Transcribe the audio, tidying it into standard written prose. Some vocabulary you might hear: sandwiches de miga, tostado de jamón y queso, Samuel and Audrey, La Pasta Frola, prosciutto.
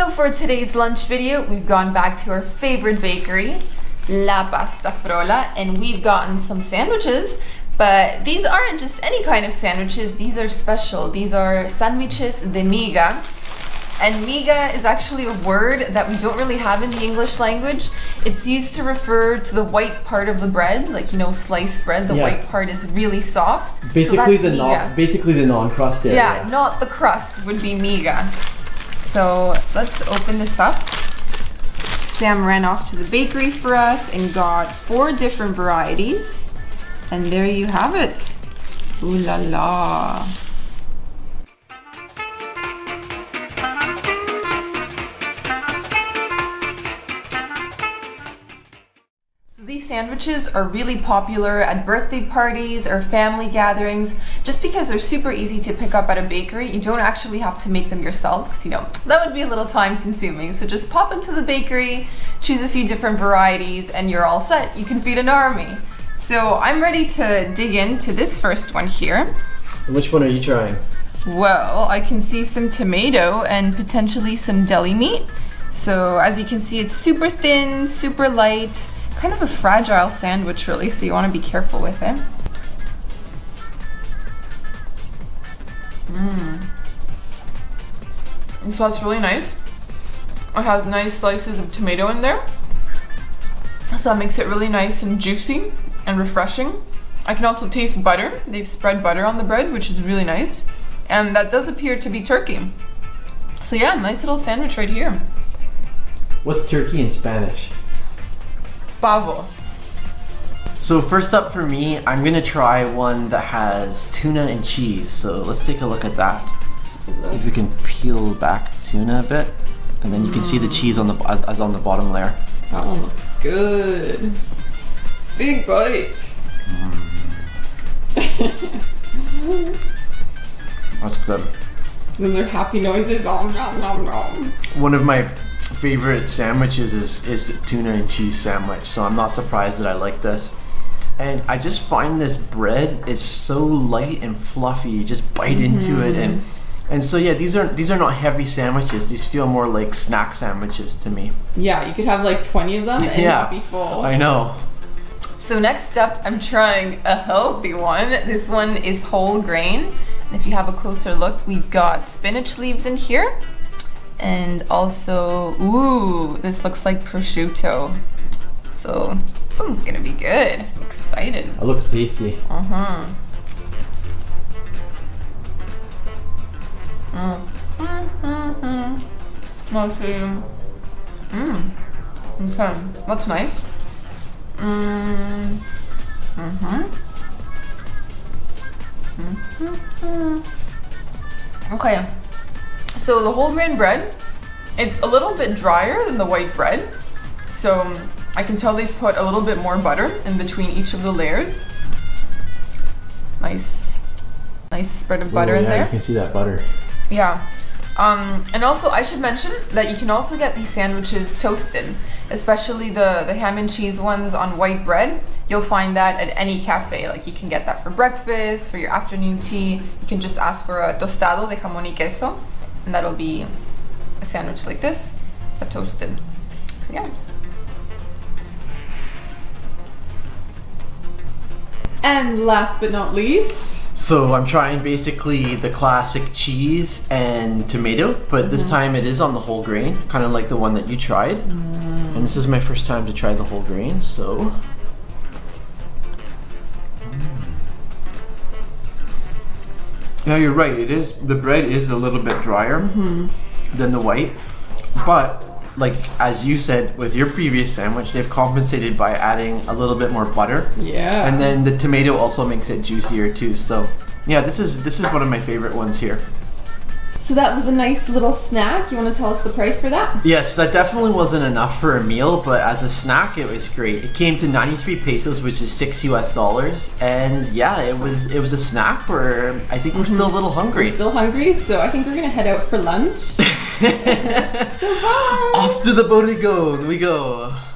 So for today's lunch video, we've gone back to our favorite bakery, La Pasta Frola, and we've gotten some sandwiches. But these aren't just any kind of sandwiches, these are special. These are sandwiches de miga. And miga is actually a word that we don't really have in the English language. It's used to refer to the white part of the bread, like, you know, sliced bread, the white part is really soft. Basically, so the non-crust area. Yeah, not the crust would be miga. So let's open this up. Sam ran off to the bakery for us and got 4 different varieties. And there you have it. Ooh la la. So these sandwiches are really popular at birthday parties or family gatherings, just because they're super easy to pick up at a bakery. You don't actually have to make them yourself, because, you know, that would be a little time consuming. So just pop into the bakery, choose a few different varieties, and you're all set. You can feed an army. So I'm ready to dig into this first one here. Which one are you trying? Well, I can see some tomato and potentially some deli meat. So as you can see, it's super thin, super light, kind of a fragile sandwich really, so you want to be careful with it. So it's really nice. It has nice slices of tomato in there. So that makes it really nice and juicy and refreshing. I can also taste butter. They've spread butter on the bread, which is really nice. And that does appear to be turkey. So yeah, nice little sandwich right here. What's turkey in Spanish? Pavo. So first up for me, I'm gonna try one that has tuna and cheese. So let's take a look at that. See if we can peel back tuna a bit. And then you can see the cheese on the as on the bottom layer. That one looks good. Big bite. That's good. Those are happy noises. Om, nom, nom, nom. One of my favorite sandwiches is a tuna and cheese sandwich, so I'm not surprised that I like this. And I just find this bread is so light and fluffy. You just bite into it, and so yeah, these are not heavy sandwiches. These feel more like snack sandwiches to me. Yeah, you could have like 20 of them and not be full. I know. So next up, I'm trying a healthy one. This one is whole grain. And if you have a closer look, we've got spinach leaves in here. And also, ooh, this looks like prosciutto. So this one's gonna be good. I'm excited. It looks tasty. Let's see. Okay, that's nice. Okay, so the whole grain bread, it's a little bit drier than the white bread, so I can tell they've put a little bit more butter in between each of the layers. Nice spread of butter in there. You can see that butter. Yeah. And also, I should mention that you can also get these sandwiches toasted, especially the ham and cheese ones on white bread. You'll find that at any cafe. Like, you can get that for breakfast, for your afternoon tea. You can just ask for a tostado de jamón y queso, and that'll be a sandwich like this, but toasted. So yeah. And last but not least, so I'm trying basically the classic cheese and tomato, but this time it is on the whole grain, kind of like the one that you tried. And this is my first time to try the whole grain, so. Yeah, you're right, it is, the bread is a little bit drier than the white, but like as you said with your previous sandwich, they've compensated by adding a little bit more butter. Yeah. And then the tomato also makes it juicier too. So yeah, this is one of my favorite ones here. So that was a nice little snack. You want to tell us the price for that? Yes, that definitely wasn't enough for a meal, but as a snack, it was great. It came to 93 pesos, which is $6 US, and yeah, it was a snack where I think we're still a little hungry. We're still hungry, so I think we're gonna head out for lunch. So bye! Off to the bodega we go.